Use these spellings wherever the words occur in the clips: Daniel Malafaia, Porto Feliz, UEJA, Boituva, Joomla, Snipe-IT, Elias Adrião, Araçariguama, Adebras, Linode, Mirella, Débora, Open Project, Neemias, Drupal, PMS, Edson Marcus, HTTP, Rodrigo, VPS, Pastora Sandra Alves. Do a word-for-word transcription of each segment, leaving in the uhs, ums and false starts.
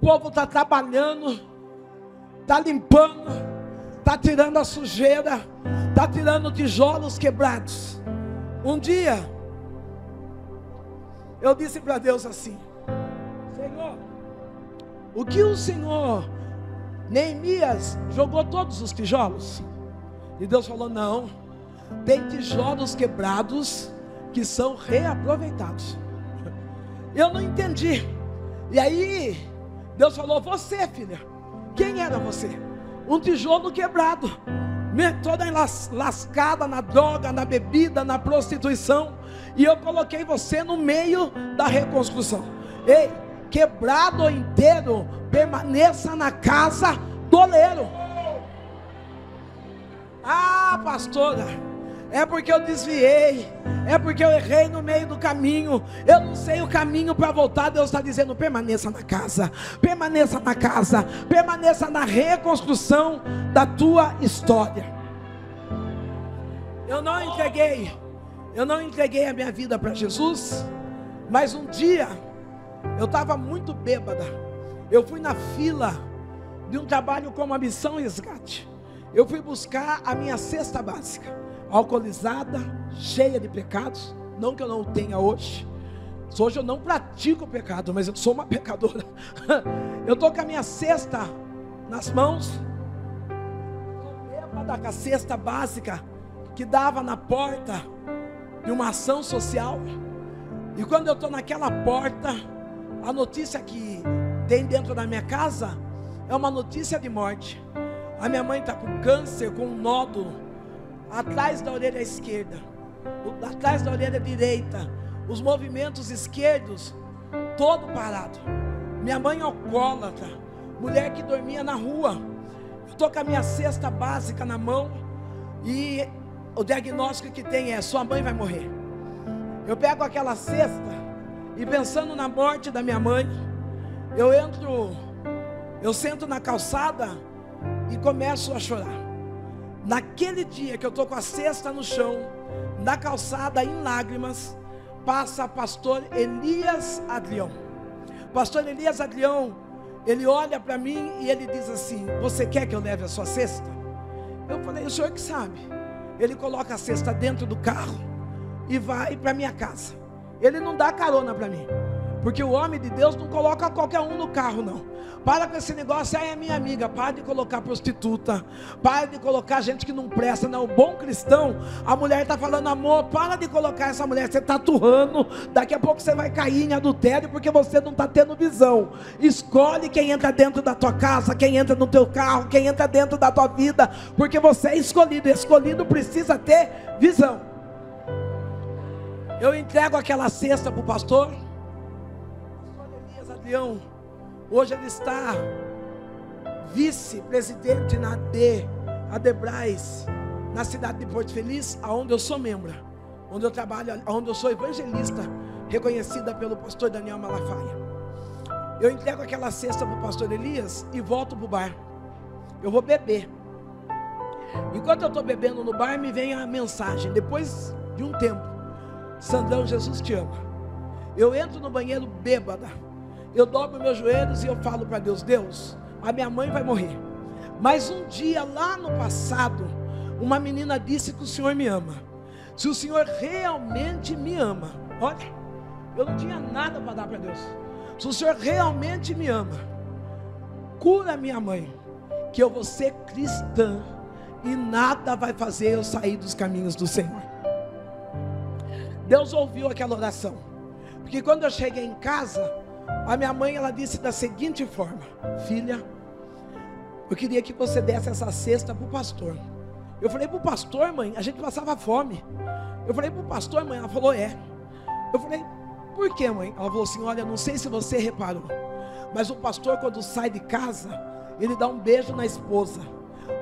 povo está trabalhando, está limpando, está tirando a sujeira, está tirando tijolos quebrados. Um dia, eu disse para Deus assim: Senhor, o que o Senhor, Neemias jogou todos os tijolos? E Deus falou: não, tem tijolos quebrados que são reaproveitados. Eu não entendi. E aí Deus falou: você, filha, quem era você? Um tijolo quebrado, toda lascada na droga, na bebida, na prostituição, e eu coloquei você no meio da reconstrução. Ei, quebrado ou inteiro, permaneça na casa do oleiro. Ah, pastora, é porque eu desviei, é porque eu errei no meio do caminho, eu não sei o caminho para voltar. Deus está dizendo: permaneça na casa, permaneça na casa, permaneça na reconstrução da tua história. Eu não entreguei, eu não entreguei a minha vida para Jesus, mas um dia, eu estava muito bêbada, eu fui na fila de um trabalho como a Missão Resgate, eu fui buscar a minha cesta básica, alcoolizada, cheia de pecados, não que eu não tenha hoje, hoje eu não pratico pecado, mas eu sou uma pecadora. Eu estou com a minha cesta nas mãos, bêbada, com a cesta básica, que dava na porta de uma ação social, e quando eu estou naquela porta, a notícia que tem dentro da minha casa é uma notícia de morte. A minha mãe está com câncer, com um nódulo atrás da orelha esquerda, atrás da orelha direita, os movimentos esquerdos, todo parado. Minha mãe alcoólatra, mulher que dormia na rua. Eu estou com a minha cesta básica na mão, e o diagnóstico que tem é: sua mãe vai morrer. Eu pego aquela cesta, e pensando na morte da minha mãe, eu entro, eu sento na calçada, e começo a chorar. Naquele dia que eu estou com a cesta no chão, na calçada, em lágrimas, passa o pastor Elias Adrião. Pastor Elias Adrião, ele olha para mim e ele diz assim: você quer que eu leve a sua cesta? Eu falei: o senhor que sabe. Ele coloca a cesta dentro do carro e vai para minha casa. Ele não dá carona para mim, porque o homem de Deus não coloca qualquer um no carro, não. Para com esse negócio, aí é minha amiga. Para de colocar prostituta, para de colocar gente que não presta, não. O bom cristão, a mulher está falando: amor, para de colocar essa mulher, você está aturrando, daqui a pouco você vai cair em adultério, porque você não está tendo visão. Escolhe quem entra dentro da tua casa, quem entra no teu carro, quem entra dentro da tua vida, porque você é escolhido. Escolhido precisa ter visão. Eu entrego aquela cesta para o pastor Adrião. Hoje ele está vice-presidente na AD, Adebras, na cidade de Porto Feliz, aonde eu sou membro, onde eu trabalho, onde eu sou evangelista, reconhecida pelo pastor Daniel Malafaia. Eu entrego aquela cesta para o pastor Elias e volto para o bar. Eu vou beber. Enquanto eu estou bebendo no bar, me vem a mensagem, depois de um tempo: Sandrão, Jesus te ama. Eu entro no banheiro bêbada, eu dobro meus joelhos e eu falo para Deus: Deus, a minha mãe vai morrer, mas um dia lá no passado, uma menina disse que o Senhor me ama. Se o Senhor realmente me ama, olha, eu não tinha nada para dar para Deus. Se o Senhor realmente me ama, cura minha mãe, que eu vou ser cristã e nada vai fazer eu sair dos caminhos do Senhor. Deus ouviu aquela oração, porque quando eu cheguei em casa, a minha mãe, ela disse da seguinte forma: filha, eu queria que você desse essa cesta para o pastor. Eu falei: para o pastor, mãe? A gente passava fome. Eu falei: para o pastor, mãe? Ela falou: é. Eu falei: por que, mãe? Ela falou assim: olha, não sei se você reparou, mas o pastor, quando sai de casa, ele dá um beijo na esposa.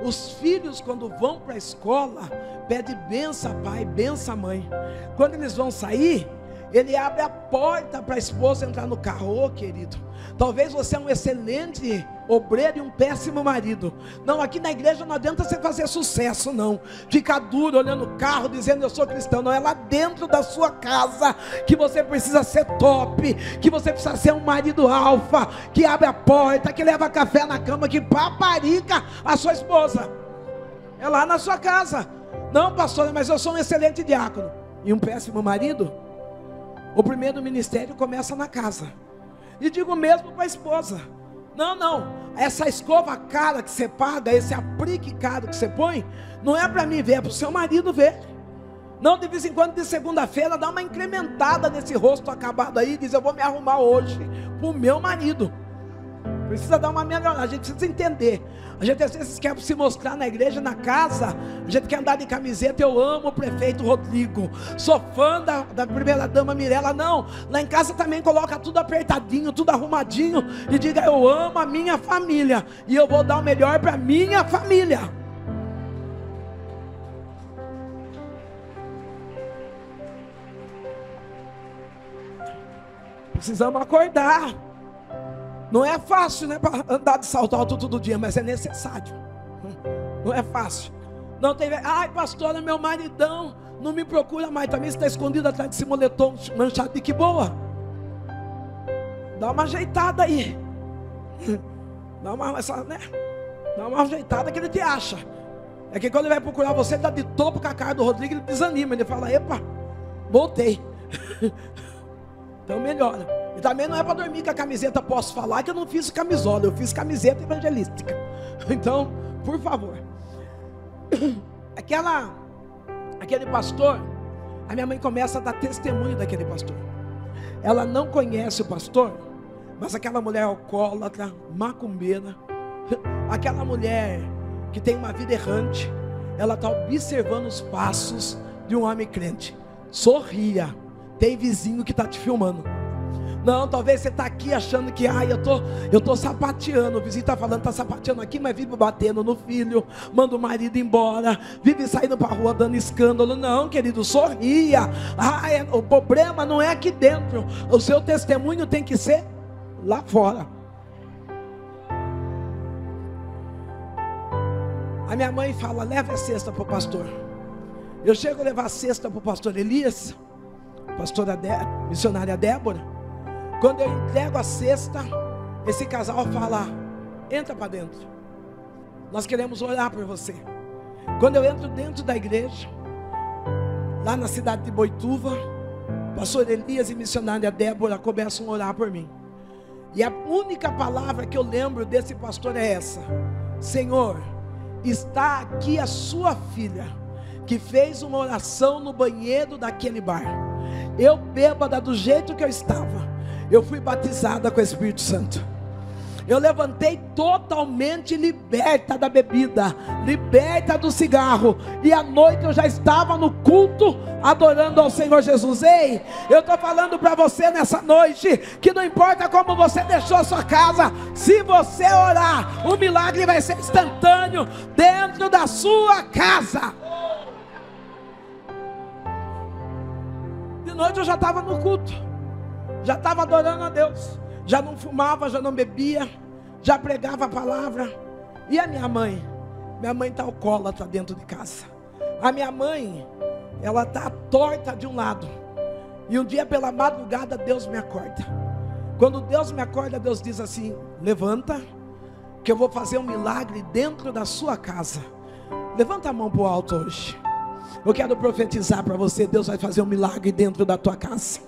Os filhos, quando vão para a escola, pedem benção pai, benção mãe. Quando eles vão sair, Ele abre a porta para a esposa entrar no carro. Oh, querido, talvez você é um excelente obreiro e um péssimo marido. Não, aqui na igreja não adianta você fazer sucesso, não. Ficar duro, olhando o carro, dizendo eu sou cristão. Não, é lá dentro da sua casa que você precisa ser top, que você precisa ser um marido alfa, que abre a porta, que leva café na cama, que paparica a sua esposa. É lá na sua casa. Não, pastor, mas eu sou um excelente diácono e um péssimo marido. O primeiro ministério começa na casa. E digo mesmo para a esposa. Não, não, essa escova cara que você paga, esse aplique caro que você põe, não é para mim ver, é para o seu marido ver. Não, de vez em quando, de segunda-feira, dá uma incrementada nesse rosto acabado aí, diz, eu vou me arrumar hoje para o meu marido. Precisa dar uma melhorada, a gente precisa entender. A gente às vezes quer se mostrar na igreja, na casa. A gente quer andar de camiseta. Eu amo o prefeito Rodrigo, sou fã da, da primeira dama Mirella. Não, lá em casa também coloca tudo apertadinho, tudo arrumadinho. E diga, eu amo a minha família e eu vou dar o melhor para a minha família. Precisamos acordar. Não é fácil, né, para andar de salto alto todo dia, mas é necessário. Não é fácil. Não tem, ai, pastora, meu maridão não me procura mais, também está escondido atrás desse moletom manchado de que boa. Dá uma ajeitada aí. Dá uma, essa, né? Dá uma ajeitada que ele te acha. É que quando ele vai procurar você, ele dá de topo com a cara do Rodrigo, ele desanima, ele fala, epa, voltei. Então melhora. E também não é para dormir com a camiseta, posso falar que eu não fiz camisola, eu fiz camiseta evangelística. Então, por favor. Aquela, aquele pastor, a minha mãe começa a dar testemunho daquele pastor. Ela não conhece o pastor, mas aquela mulher alcoólatra, macumbeira, aquela mulher que tem uma vida errante, ela está observando os passos de um homem crente. Sorria, tem vizinho que está te filmando. Não, talvez você está aqui achando que, ai, eu tô, eu tô sapateando, o vizinho está falando, está sapateando aqui, mas vive batendo no filho, manda o marido embora, vive saindo para a rua dando escândalo. Não, querido, sorria. Ai, o problema não é aqui dentro, o seu testemunho tem que ser lá fora. A minha mãe fala, leva a cesta para o pastor. Eu chego a levar a cesta para o pastor Elias, pastora Dé, missionária Débora. Quando eu entrego a cesta, esse casal fala, entra para dentro, nós queremos orar por você. Quando eu entro dentro da igreja, lá na cidade de Boituva, pastor Elias e missionária Débora começam a orar por mim. E a única palavra que eu lembro desse pastor é essa: Senhor, está aqui a sua filha, que fez uma oração no banheiro daquele bar. Eu, bêbada do jeito que eu estava, eu fui batizada com o Espírito Santo. Eu levantei totalmente liberta da bebida, liberta do cigarro. E à noite eu já estava no culto, adorando ao Senhor Jesus. Ei, eu estou falando para você nessa noite, que não importa como você deixou a sua casa, se você orar, o milagre vai ser instantâneo, dentro da sua casa. De noite eu já estava no culto, já estava adorando a Deus, já não fumava, já não bebia, já pregava a palavra. E a minha mãe? Minha mãe está alcoólatra dentro de casa. A minha mãe, ela está torta de um lado. E um dia pela madrugada Deus me acorda. Quando Deus me acorda, Deus diz assim, levanta, que eu vou fazer um milagre dentro da sua casa. Levanta a mão para o alto hoje. Eu quero profetizar para você, Deus vai fazer um milagre dentro da tua casa.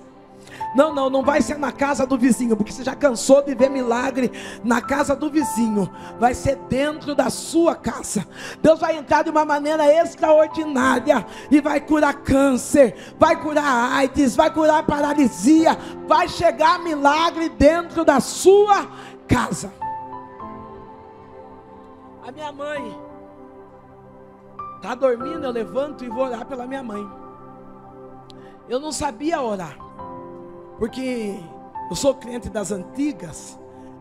Não, não, não vai ser na casa do vizinho, porque você já cansou de ver milagre na casa do vizinho. Vai ser dentro da sua casa. Deus vai entrar de uma maneira extraordinária e vai curar câncer, vai curar AIDS, vai curar paralisia, vai chegar milagre dentro da sua casa. A minha mãe está dormindo, eu levanto e vou orar pela minha mãe. Eu não sabia orar, porque eu sou crente das antigas,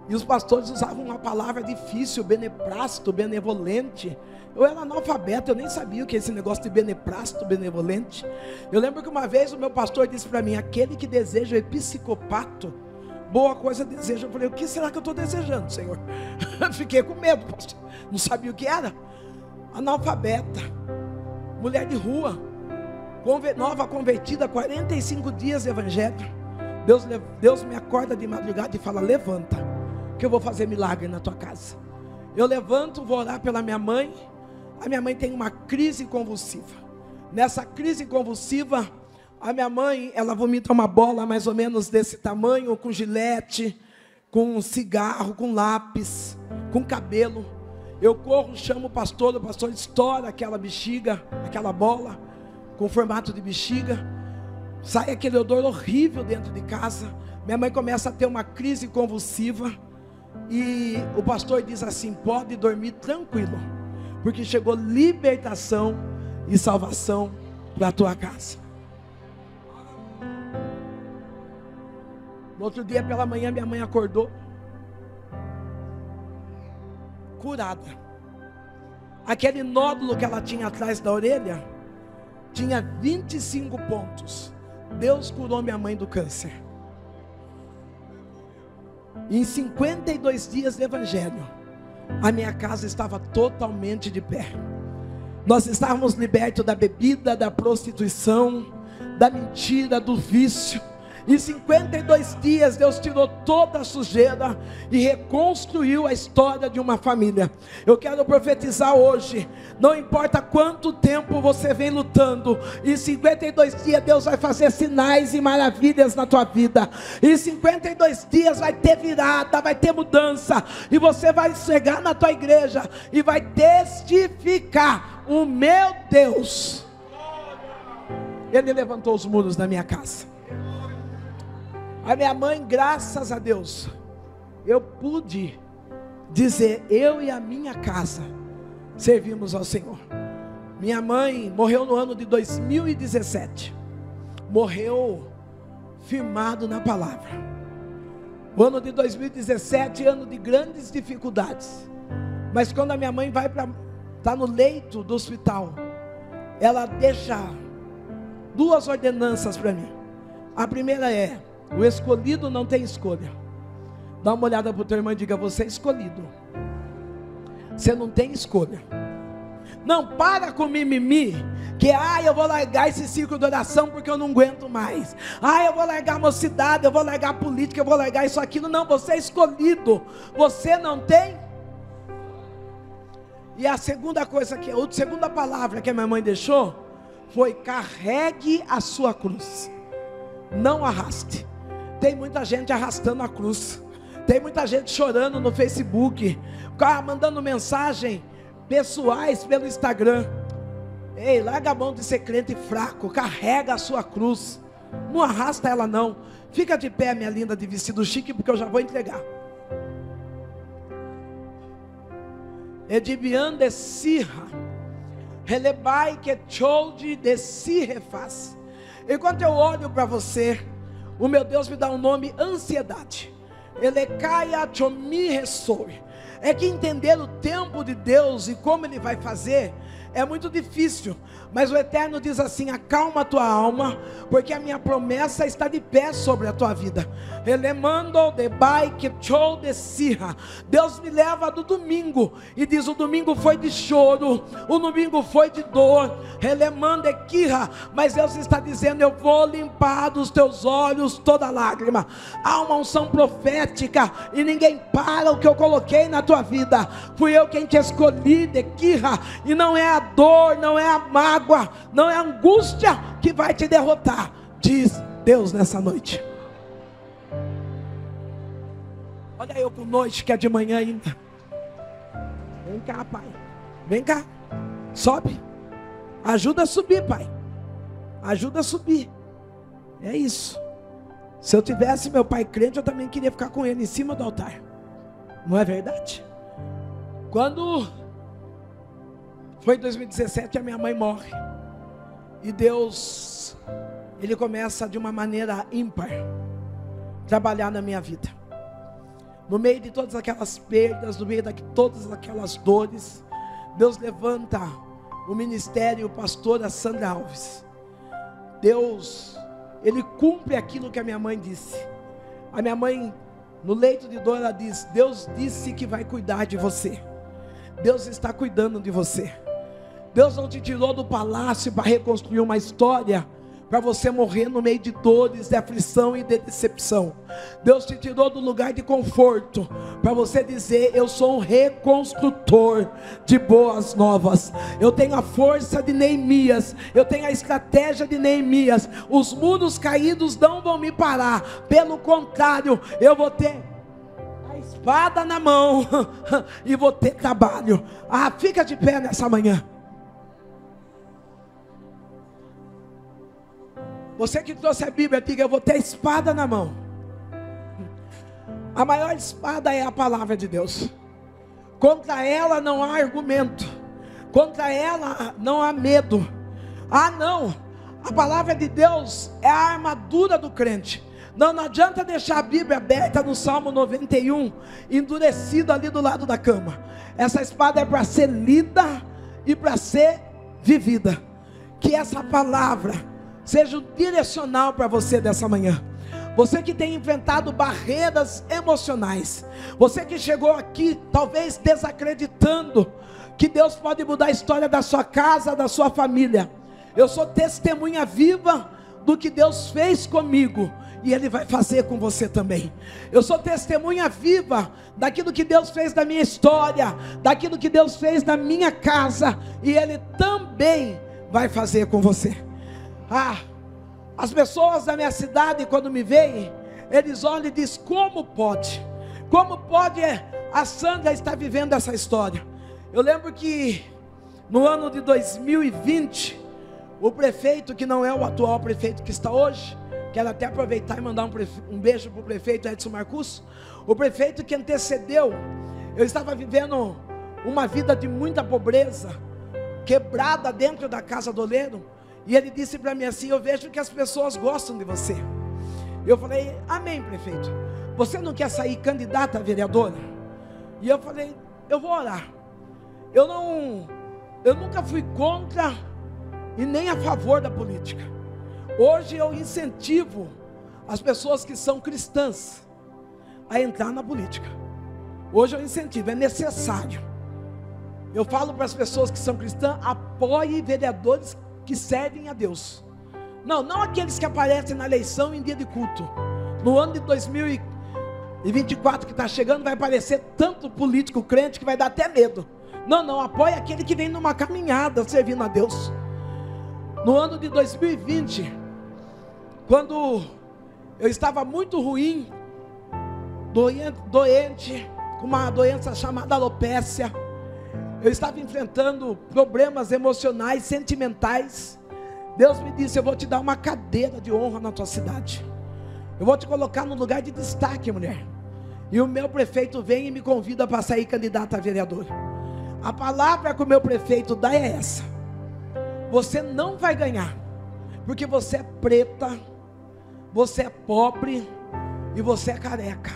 E os pastores usavam uma palavra difícil, beneplácito, benevolente. Eu era analfabeto, eu nem sabia o que é esse negócio de beneplácito, benevolente. Eu lembro que uma vez o meu pastor disse para mim: aquele que deseja é psicopato, boa coisa deseja. Eu falei: o que será que eu estou desejando, Senhor? Fiquei com medo, pastor. Não sabia o que era. Analfabeta, mulher de rua, nova convertida, quarenta e cinco dias de evangelho. Deus, Deus me acorda de madrugada e fala: levanta, que eu vou fazer milagre na tua casa. Eu levanto, vou orar pela minha mãe. A minha mãe tem uma crise convulsiva. Nessa crise convulsiva, a minha mãe, ela vomita uma bola mais ou menos desse tamanho, com gilete, com cigarro, com lápis, com cabelo. Eu corro, chamo o pastor, o pastor estoura aquela bexiga, aquela bola, com formato de bexiga. Sai aquele odor horrível dentro de casa. Minha mãe começa a ter uma crise convulsiva. E o pastor diz assim: pode dormir tranquilo, porque chegou libertação e salvação para a tua casa. No outro dia pela manhã, minha mãe acordou curada. Aquele nódulo que ela tinha atrás da orelha tinha vinte e cinco pontos. Deus curou minha mãe do câncer. Em cinquenta e dois dias de evangelho, a minha casa estava totalmente de pé. Nós estávamos libertos da bebida, da prostituição, da mentira, do vício. Em cinquenta e dois dias Deus tirou toda a sujeira e reconstruiu a história de uma família. Eu quero profetizar hoje: não importa quanto tempo você vem lutando, em cinquenta e dois dias Deus vai fazer sinais e maravilhas na tua vida. Em cinquenta e dois dias vai ter virada, vai ter mudança, e você vai chegar na tua igreja e vai testificar: o meu Deus, Ele levantou os muros da minha casa. A minha mãe, graças a Deus, eu pude dizer: eu e a minha casa servimos ao Senhor. Minha mãe morreu no ano de dois mil e dezessete, morreu firmado na palavra. O ano de dois mil e dezessete, ano de grandes dificuldades. Mas quando a minha mãe vai para, tá no leito do hospital, ela deixa duas ordenanças para mim. A primeira é: o escolhido não tem escolha. Dá uma olhada para o teu irmão e diga: você é escolhido, você não tem escolha. Não para com mimimi, que ah, eu vou largar esse círculo de oração porque eu não aguento mais. Ah, eu vou largar a mocidade, eu vou largar a política, eu vou largar isso, aquilo. Não, você é escolhido, você não tem. E a segunda coisa, que a segunda palavra que a minha mãe deixou foi: carregue a sua cruz, não arraste. Tem muita gente arrastando a cruz, tem muita gente chorando no Facebook, mandando mensagem pessoais pelo Instagram. Ei, larga a mão de ser crente fraco, carrega a sua cruz, não arrasta ela não. Fica de pé, minha linda de vestido chique, porque eu já vou entregar. Edibian de sirra, relebai que cholde de sirrefaz. Enquanto eu olho para você, o meu Deus me dá um nome: ansiedade. Ele caia, me ressoe. É que entender o tempo de Deus e como Ele vai fazer é muito difícil, mas o Eterno diz assim: acalma a tua alma, porque a minha promessa está de pé sobre a tua vida. Deus me leva do domingo e diz: o domingo foi de choro, o domingo foi de dor, mas Deus está dizendo: eu vou limpar dos teus olhos toda lágrima. Há uma unção profética e ninguém para o que eu coloquei na tua vida. Fui eu quem te escolhi, e não é a dor, não é a mágoa, não é a angústia que vai te derrotar, diz Deus nessa noite. Olha eu por noite, que é de manhã ainda. Vem cá, pai, vem cá, sobe, ajuda a subir, pai, ajuda a subir. É isso. Se eu tivesse meu pai crente, eu também queria ficar com ele em cima do altar, não é verdade? Quando foi em dois mil e dezessete, a minha mãe morre, e Deus, Ele começa de uma maneira ímpar trabalhar na minha vida. No meio de todas aquelas perdas, no meio de todas aquelas dores, Deus levanta o ministério Pastora Sandra Alves. Deus, Ele cumpre aquilo que a minha mãe disse. A minha mãe, no leito de dor, ela diz: Deus disse que vai cuidar de você. Deus está cuidando de você. Deus não te tirou do palácio para reconstruir uma história, para você morrer no meio de dores, de aflição e de decepção. Deus te tirou do lugar de conforto, para você dizer: eu sou um reconstrutor de boas novas. Eu tenho a força de Neemias, eu tenho a estratégia de Neemias. Os muros caídos não vão me parar, pelo contrário, eu vou ter a espada na mão e vou ter trabalho. Ah, fica de pé nessa manhã. Você que trouxe a Bíblia, diga: eu vou ter a espada na mão. A maior espada é a palavra de Deus. Contra ela não há argumento. Contra ela não há medo. Ah, não. A palavra de Deus é a armadura do crente. Não, não adianta deixar a Bíblia aberta no Salmo noventa e um, endurecido ali do lado da cama. Essa espada é para ser lida e para ser vivida. Que essa palavra seja um direcional para você dessa manhã. Você que tem enfrentado barreiras emocionais, você que chegou aqui talvez desacreditando que Deus pode mudar a história da sua casa, da sua família. Eu sou testemunha viva do que Deus fez comigo, e Ele vai fazer com você também. Eu sou testemunha viva daquilo que Deus fez na minha história, daquilo que Deus fez na minha casa, e Ele também vai fazer com você. Ah, as pessoas da minha cidade, quando me veem, eles olham e dizem: como pode? Como pode a Sandra estar vivendo essa história? Eu lembro que no ano de dois mil e vinte, o prefeito, que não é o atual prefeito que está hoje, quero até aproveitar e mandar um, prefe... um beijo para o prefeito Edson Marcus, o prefeito que antecedeu, eu estava vivendo uma vida de muita pobreza, quebrada dentro da casa do oleiro. E ele disse para mim assim: eu vejo que as pessoas gostam de você. Eu falei: amém, prefeito. Você não quer sair candidata a vereadora? E eu falei: eu vou orar. Eu não, eu nunca fui contra e nem a favor da política. Hoje eu incentivo as pessoas que são cristãs a entrar na política. Hoje eu incentivo, é necessário. Eu falo para as pessoas que são cristãs: apoie vereadores cristãos que servem a Deus. Não, não aqueles que aparecem na eleição em dia de culto. No ano de dois mil e vinte e quatro que está chegando, vai aparecer tanto político crente que vai dar até medo. Não, não, apoia aquele que vem numa caminhada servindo a Deus. No ano de dois mil e vinte, quando eu estava muito ruim, doente, doente com uma doença chamada alopécia, eu estava enfrentando problemas emocionais, sentimentais. Deus me disse: eu vou te dar uma cadeira de honra na tua cidade. Eu vou te colocar no lugar de destaque, mulher. E o meu prefeito vem e me convida para sair candidata a vereador. A palavra que o meu prefeito dá é essa: você não vai ganhar, porque você é preta, você é pobre e você é careca.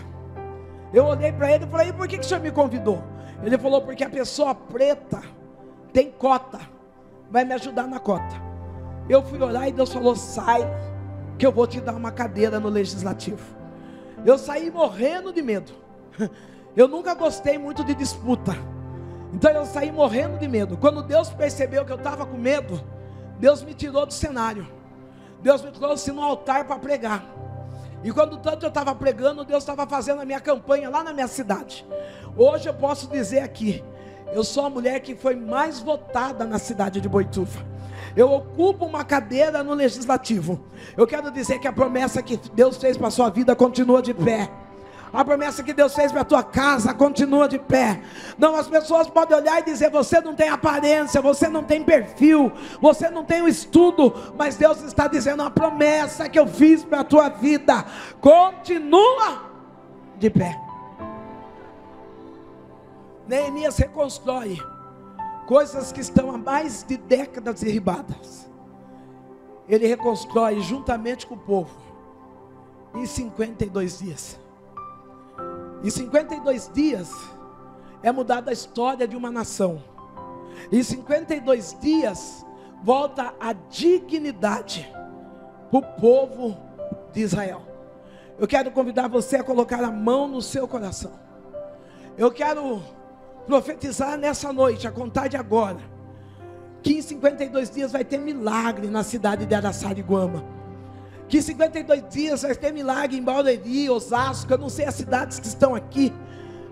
Eu olhei para ele e falei: e por que que o senhor me convidou? Ele falou: porque a pessoa preta tem cota, vai me ajudar na cota. Eu fui orar e Deus falou: sai, que eu vou te dar uma cadeira no legislativo. Eu saí morrendo de medo. Eu nunca gostei muito de disputa, então eu saí morrendo de medo. Quando Deus percebeu que eu estava com medo, Deus me tirou do cenário. Deus me trouxe no altar para pregar. E quando tanto eu estava pregando, Deus estava fazendo a minha campanha lá na minha cidade. Hoje eu posso dizer aqui: eu sou a mulher que foi mais votada na cidade de Boituva. Eu ocupo uma cadeira no legislativo. Eu quero dizer que a promessa que Deus fez para a sua vida continua de pé. A promessa que Deus fez para a tua casa continua de pé. Não, as pessoas podem olhar e dizer: você não tem aparência, você não tem perfil, você não tem o estudo. Mas Deus está dizendo: a promessa que eu fiz para a tua vida continua de pé. Neemias reconstrói coisas que estão há mais de décadas derribadas. Ele reconstrói juntamente com o povo em cinquenta e dois dias. Em cinquenta e dois dias é mudada a história de uma nação. Em cinquenta e dois dias volta a dignidade para o povo de Israel. Eu quero convidar você a colocar a mão no seu coração. Eu quero profetizar nessa noite, a contar de agora, que em cinquenta e dois dias vai ter milagre na cidade de Araçariguama. Que em cinquenta e dois dias vai ter milagre em Barueri, Osasco, eu não sei as cidades que estão aqui.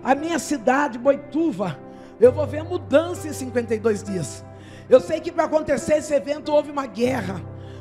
A minha cidade, Boituva, eu vou ver mudança em cinquenta e dois dias. Eu sei que para acontecer esse evento houve uma guerra,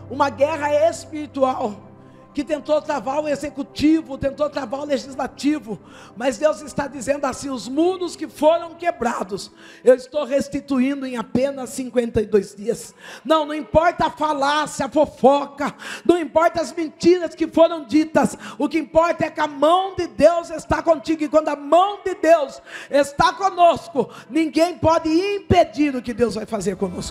uma guerra espiritual, que tentou travar o executivo, tentou travar o legislativo, mas Deus está dizendo assim: os muros que foram quebrados, eu estou restituindo em apenas cinquenta e dois dias, não, não importa a falácia, a fofoca, não importa as mentiras que foram ditas, o que importa é que a mão de Deus está contigo, e quando a mão de Deus está conosco, ninguém pode impedir o que Deus vai fazer conosco.